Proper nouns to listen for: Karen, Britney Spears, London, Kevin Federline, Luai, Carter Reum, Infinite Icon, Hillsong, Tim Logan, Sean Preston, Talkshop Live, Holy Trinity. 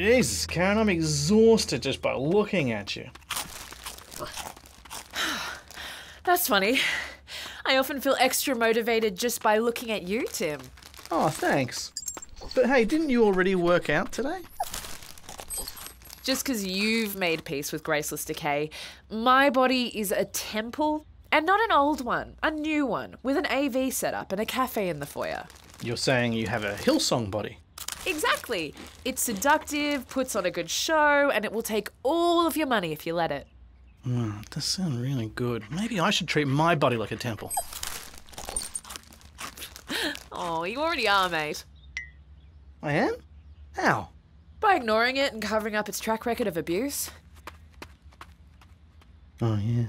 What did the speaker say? Jesus, Karen, I'm exhausted just by looking at you. That's funny. I often feel extra motivated just by looking at you, Tim. Oh, thanks. But hey, didn't you already work out today? Just because you've made peace with graceless decay, my body is a temple, and not an old one, a new one, with an AV setup and a cafe in the foyer. You're saying you have a Hillsong body? Exactly. It's seductive, puts on a good show, and it will take all of your money if you let it. It does sound really good. Maybe I should treat my body like a temple. Oh, you already are, mate. I am? How? By ignoring it and covering up its track record of abuse. Oh, yeah.